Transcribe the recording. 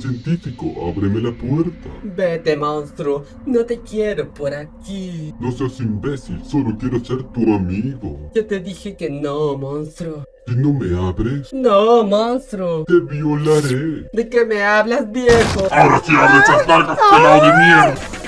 Científico, ábreme la puerta. Vete, monstruo, no te quiero por aquí. No seas imbécil, solo quiero ser tu amigo. Ya te dije que no, monstruo. ¿Si no me abres? No, monstruo. Te violaré. ¿De qué me hablas, viejo? Ahora sí abres esas largas, pelado de mierda.